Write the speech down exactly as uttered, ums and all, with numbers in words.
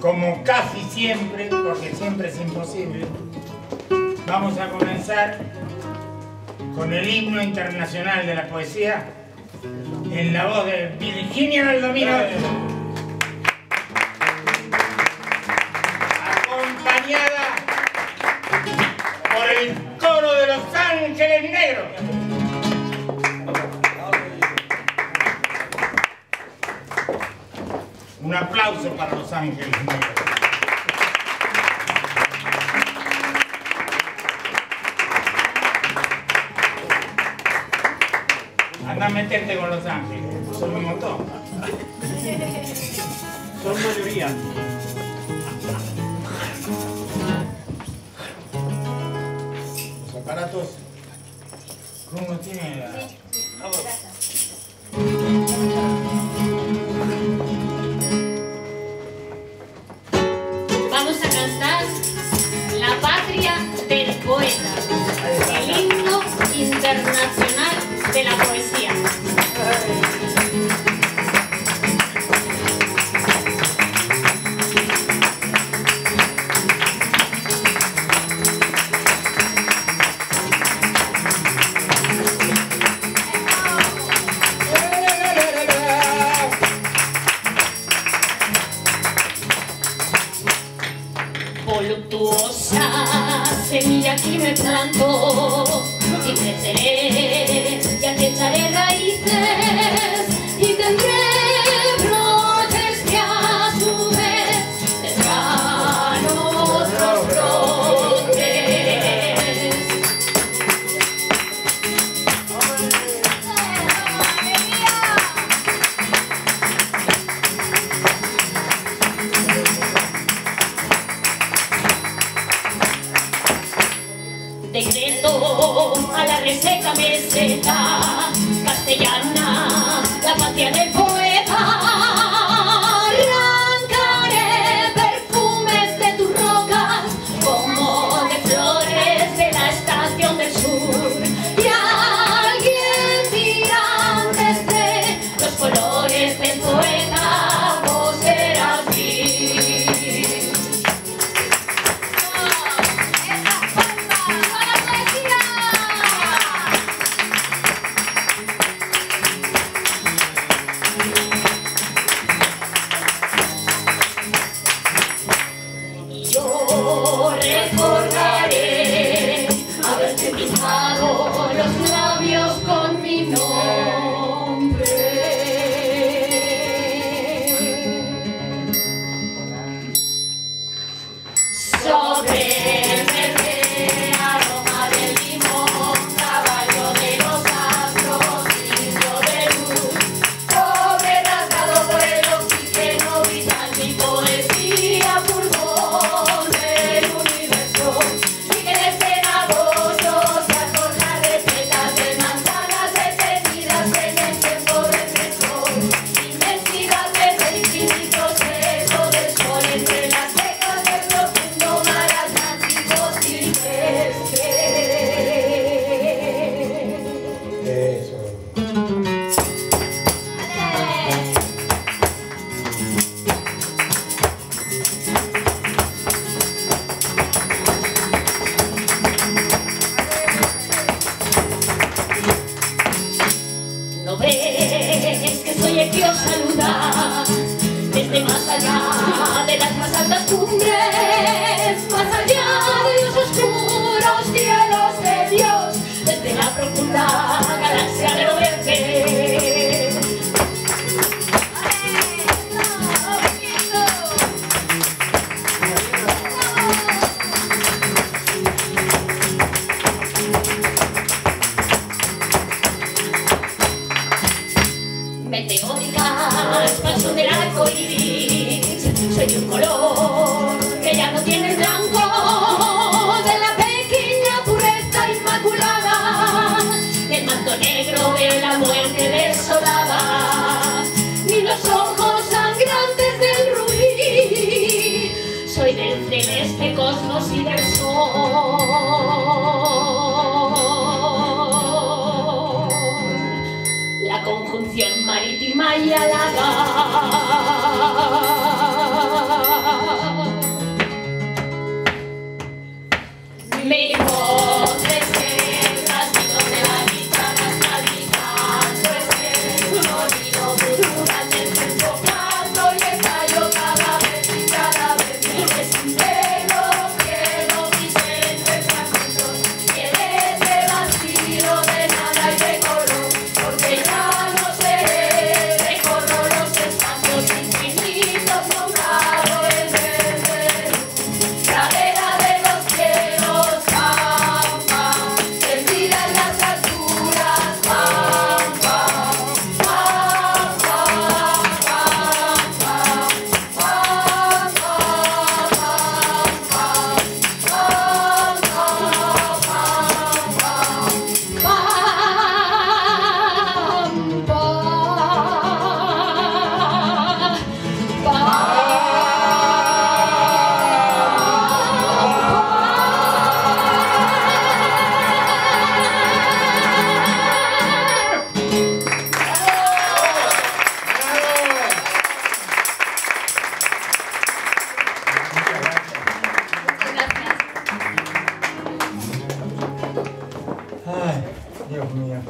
Como casi siempre, porque siempre es imposible, vamos a comenzar con el himno internacional de la poesía en la voz de Virginia Valdominos, acompañada por el coro de Los Ángeles Negros. Un aplauso para Los Ángeles Negros. Anda a meterte con Los Ángeles, son un montón. Son mayoría. Los aparatos que uno tiene la... Vamos a cantar La Patria del Poeta, el himno internacional de la poesía. Voluptuosa semilla aquí me planto y creceré, ya que echaré raíces y tendré brotes que a su vez tendrán otros brotes. Decreto a la reseca meseta castellana, la patria del poeta. Arrancaré perfumes de tus rocas como de flores de la estación del sur, y alguien dirá desde los colores del poeta, vos serás mí. Recordaré haberte pintado los labios con mi nombre. Sobre el verde aroma del limón, caballo de los astros, signo de luz, sobre rasgado por el oxígeno vital, mi poesía furgón. ¿No ves que soy el que os saluda desde más allá de las más altas cumbres, más allá de los oscuros cielos de Dios, desde la profunda galaxia de lo verde? Meteóricas, paso del arco iris, soy un color que ya no tiene el blanco, de la pequeña pureza inmaculada, del manto negro de la muerte desolada, ni los ojos sangrantes del rubí, soy del celeste cosmos y del conjunción marítima y alada. mía.